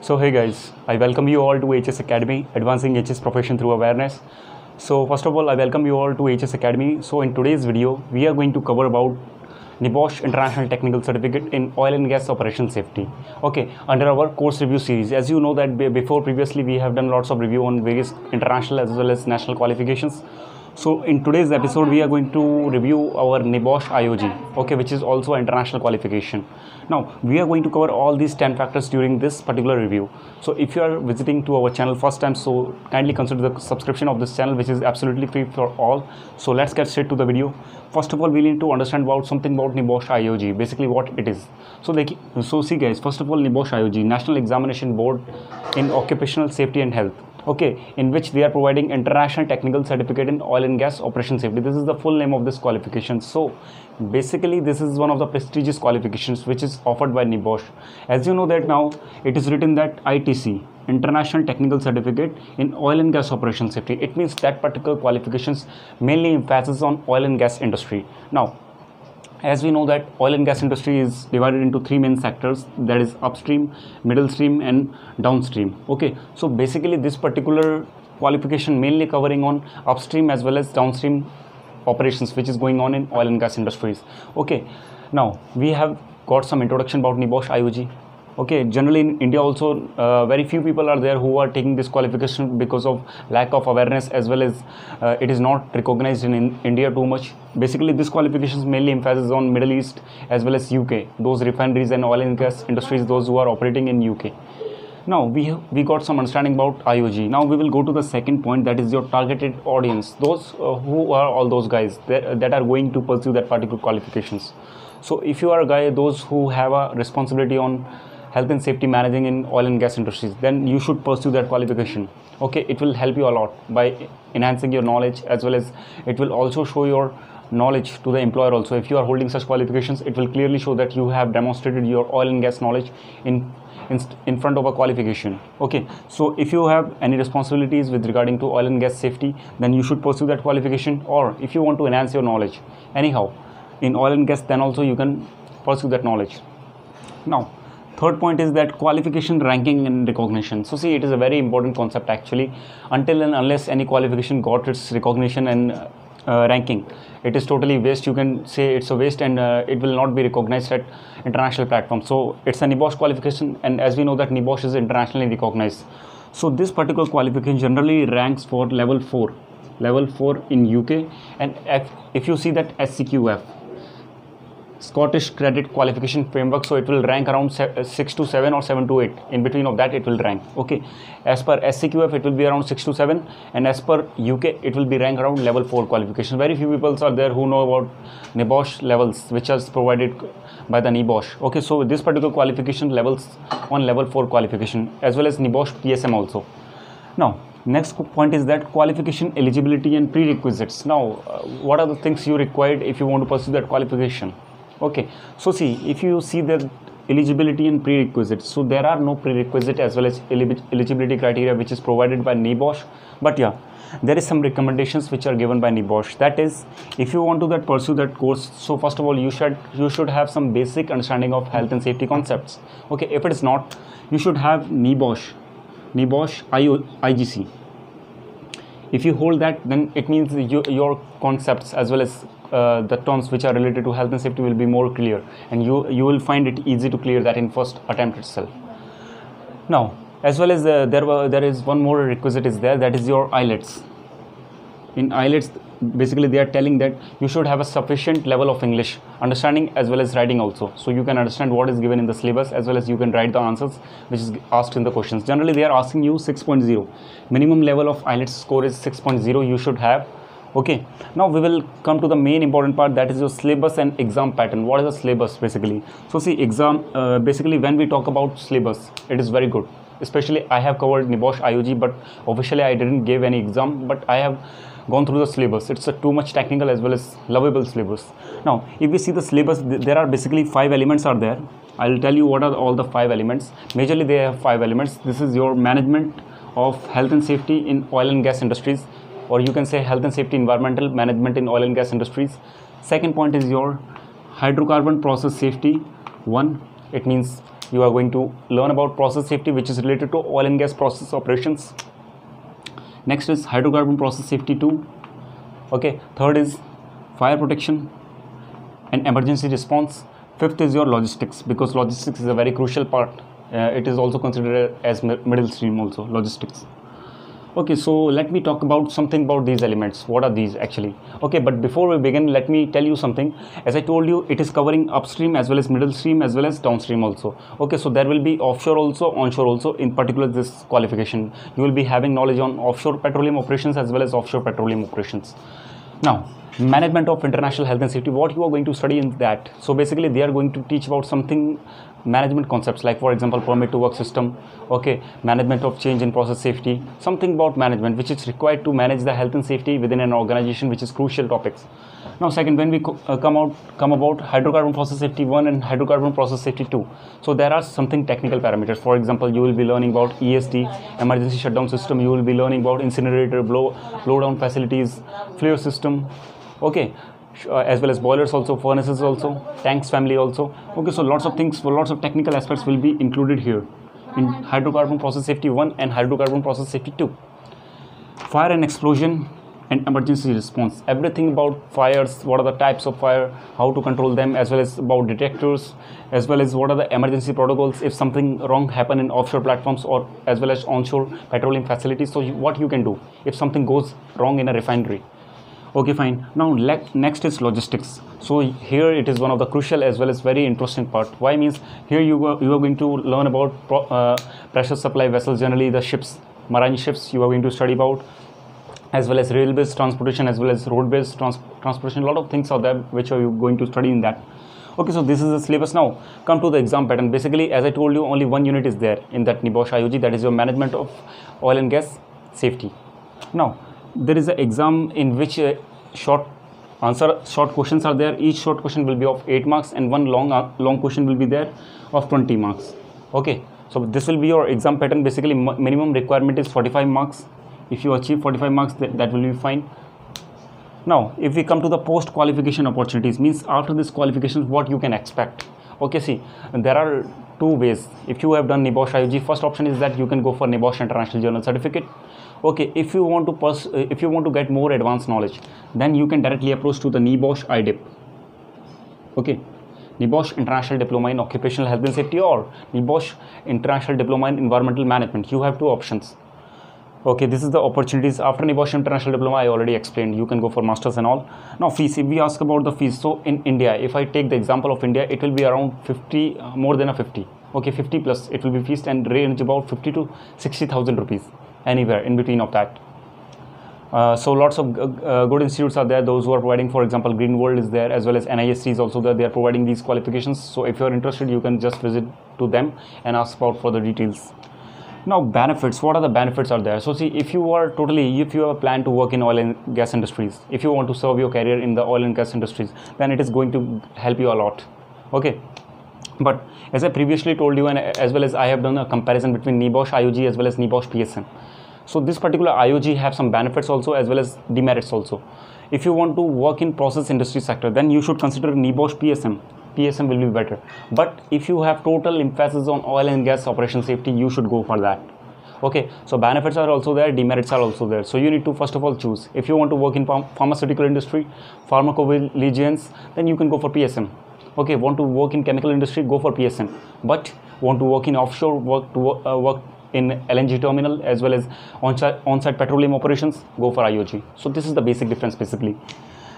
So hey guys, I welcome you all to EHS Academy, advancing EHS profession through awareness. So first of all, I welcome you all to EHS Academy. So in today's video, we are going to cover about NEBOSH International Technical Certificate in Oil and Gas Operation Safety. Okay, under our course review series, as you know that before previously we have done lots of review on various international as well as national qualifications. So in today's episode, we are going to review our NEBOSH IOG, okay, which is also international qualification. Now, we are going to cover all these 10 factors during this particular review. So if you are visiting to our channel first time, so kindly consider the subscription of this channel, which is absolutely free for all. So let's get straight to the video. First of all, we need to understand about something about NEBOSH IOG, basically what it is. So see guys, first of all, NEBOSH IOG, National Examination Board in Occupational Safety and Health. Okay, in which they are providing International Technical Certificate in Oil and Gas Operation Safety. This is the full name of this qualification. So basically this is one of the prestigious qualifications which is offered by NEBOSH. As you know that now it is written that ITC, International Technical Certificate in Oil and Gas Operation Safety. It means that particular qualifications mainly emphasizes on oil and gas industry. Now, as we know that oil and gas industry is divided into three main sectors, that is upstream, middle stream and downstream. Okay, so basically this particular qualification mainly covering on upstream as well as downstream operations which is going on in oil and gas industries. Okay, now we have got some introduction about NEBOSH IOG. Okay, generally in India also very few people are there who are taking this qualification because of lack of awareness as well as it is not recognized in India too much. Basically this qualifications mainly emphasizes on Middle East as well as UK, those refineries and oil and gas industries, those who are operating in UK. Now we got some understanding about IOG. Now we will go to the second point, that is your targeted audience, those who are all those guys that are going to pursue that particular qualifications. So if you are a guy, those who have a responsibility on health and safety managing in oil and gas industries, then you should pursue that qualification. Okay, it will help you a lot by enhancing your knowledge as well as it will also show your knowledge to the employer also. If you are holding such qualifications, it will clearly show that you have demonstrated your oil and gas knowledge in front of a qualification. Okay, so if you have any responsibilities with regarding to oil and gas safety, then you should pursue that qualification, or if you want to enhance your knowledge anyhow in oil and gas, then also you can pursue that knowledge. Now third point is that qualification, ranking and recognition. So see, it is a very important concept actually. Until and unless any qualification got its recognition and ranking, it is totally waste. You can say it's a waste and it will not be recognized at international platform. So it's a NEBOSH qualification, and as we know that NEBOSH is internationally recognized. So this particular qualification generally ranks for level 4 in UK, and if you see that SCQF, Scottish Credit Qualification Framework, so it will rank around 6 to 7 or 7 to 8, in between of that it will rank. Okay, as per SCQF it will be around 6 to 7, and as per UK it will be ranked around level 4 qualification. Very few people are there who know about NEBOSH levels which are provided by the NEBOSH. Okay, so this particular qualification levels on level 4 qualification as well as NEBOSH PSM also. Now next point is that qualification eligibility and prerequisites. Now what are the things you required if you want to pursue that qualification? Okay, so see, if you see the eligibility and prerequisites, so there are no prerequisite as well as eligibility criteria which is provided by NEBOSH, but yeah, there is some recommendations which are given by NEBOSH. That is, if you want to that pursue that course, so first of all you should have some basic understanding of health and safety concepts. Okay, if it is not, you should have NEBOSH IGC. If you hold that, then it means your concepts as well as the terms which are related to health and safety will be more clear, and you will find it easy to clear that in first attempt itself. Now as well as there is one more requisite is there, that is your IELTS. In IELTS basically they are telling that you should have a sufficient level of English understanding as well as writing also, so you can understand what is given in the syllabus as well as you can write the answers which is asked in the questions. Generally they are asking you 6.0, minimum level of IELTS score is 6.0 you should have. Okay, now we will come to the main important part, that is your syllabus and exam pattern. What is the syllabus basically? So see, exam basically when we talk about syllabus, it is very good. Especially I have covered NEBOSH IOG, but officially I didn't give any exam, but I have gone through the syllabus. It's a too much technical as well as lovable syllabus. Now if we see the syllabus, there are basically 5 elements are there. I'll tell you what are all the 5 elements. Majorly they have 5 elements. This is your management of health and safety in oil and gas industries, or you can say health and safety environmental management in oil and gas industries. Second point is your hydrocarbon process safety. One, it means You are going to learn about process safety, which is related to oil and gas process operations. Next is hydrocarbon process safety 2. Okay, third is fire protection and emergency response. Fifth is your logistics, because logistics is a very crucial part. It is also considered as middle stream also, logistics. Okay, so let me talk about something about these elements. What are these actually? Okay, but before we begin, let me tell you something. As I told you, it is covering upstream as well as middle stream as well as downstream also. Okay, so there will be offshore also, onshore also. In particular, this qualification, you will be having knowledge on offshore petroleum operations as well as offshore petroleum operations. Now, management of international health and safety, what you are going to study in that? So basically, they are going to teach about something management concepts, like for example permit to work system, okay, management of change in process safety, something about management which is required to manage the health and safety within an organization, which is crucial topics. Now second, when we come about hydrocarbon process safety 1 and hydrocarbon process safety 2, so there are something technical parameters. For example, you will be learning about ESD, emergency shutdown system. You will be learning about incinerator, blowdown facilities, flare system, okay, as well as boilers also, furnaces also, tanks family also. Okay, so lots of things, lots of technical aspects will be included here in hydrocarbon process safety 1 and hydrocarbon process safety 2. Fire and explosion and emergency response, everything about fires, what are the types of fire, how to control them, as well as about detectors, as well as what are the emergency protocols if something wrong happen in offshore platforms or as well as onshore petroleum facilities. So what you can do if something goes wrong in a refinery. Okay, fine. Now next is logistics. So here it is one of the crucial as well as very interesting part. Why? Means here you are going to learn about pressure supply vessels, generally the ships, marine ships you are going to study about, as well as rail-based transportation, as well as road-based transportation. A lot of things are there which are you going to study in that. Okay, so this is the syllabus. Now come to the exam pattern. Basically, as I told you, only one unit is there in that NEBOSH IOG, that is your management of oil and gas safety. Now there is an exam in which short questions are there. Each short question will be of 8 marks and one long question will be there of 20 marks. Okay, so this will be your exam pattern. Basically, minimum requirement is 45 marks. If you achieve 45 marks, that will be fine. Now if we come to the post qualification opportunities, means after this qualification what you can expect. Okay, see, there are two ways. If you have done NEBOSH IOG, first option is that you can go for NEBOSH International Journal Certificate. Okay, if you want to get more advanced knowledge, then you can directly approach to the NEBOSH IDIP. Okay, NEBOSH International Diploma in Occupational Health and Safety or NEBOSH International Diploma in Environmental Management. You have two options. Okay, this is the opportunities. After NEBOSH International Diploma, I already explained, you can go for masters and all. Now fees, if we ask about the fees, so in India, if I take the example of India, it will be around 50, more than a 50. Okay, 50 plus it will be fees and range about 50 to 60,000 rupees, anywhere in between of that. So lots of good institutes are there, those who are providing. For example, Green World is there, as well as NISC is also there. They are providing these qualifications. So if you are interested, you can just visit to them and ask about further details. Now benefits, what are the benefits are there? So see, if you have a plan to work in oil and gas industries, if you want to serve your career in the oil and gas industries, then it is going to help you a lot. Okay, but as I previously told you, and as well as I have done a comparison between NEBOSH IOG as well as NEBOSH PSM. So this particular IOG have some benefits also as well as demerits also. If you want to work in process industry sector, then you should consider NEBOSH PSM. PSM will be better. But if you have total emphasis on oil and gas operation safety, you should go for that. Okay, so benefits are also there, demerits are also there. So you need to first of all choose. If you want to work in pharmaceutical industry, pharmacovigilance, then you can go for PSM. Okay, want to work in chemical industry, go for PSM. But want to work in offshore, work in LNG terminal as well as on-site petroleum operations, go for IOG. So this is the basic difference basically.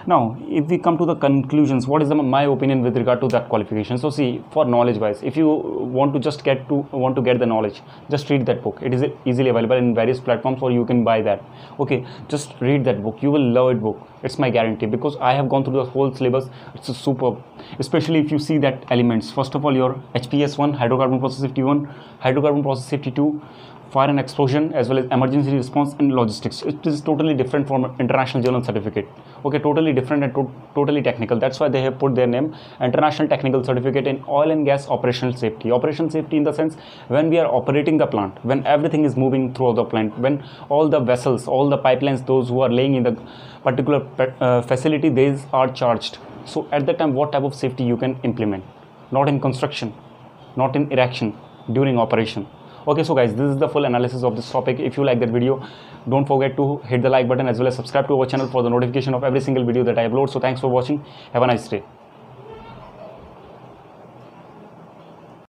Now if we come to the conclusions, what is my opinion with regard to that qualification? So see, for knowledge wise, if you want to just get the knowledge, just read that book. It is easily available in various platforms, or you can buy that. Okay, just read that book, you will love it book, it's my guarantee, because I have gone through the whole syllabus. It's a superb, especially if you see that elements. First of all, your HPS 1, hydrocarbon process safety 1, hydrocarbon process safety 2, fire and explosion, as well as emergency response and logistics. It is totally different from International Journal Certificate. Okay, totally different and totally technical. That's why they have put their name, International Technical Certificate in Oil and Gas Operational Safety. Operational safety in the sense, when we are operating the plant, when everything is moving throughout the plant, when all the vessels, all the pipelines, those who are laying in the particular facility, these are charged. So at that time, what type of safety you can implement? Not in construction. not in erection, during operation. Okay, so guys, this is the full analysis of this topic. If you like that video, don't forget to hit the like button as well as subscribe to our channel for the notification of every single video that I upload. So thanks for watching. Have a nice day.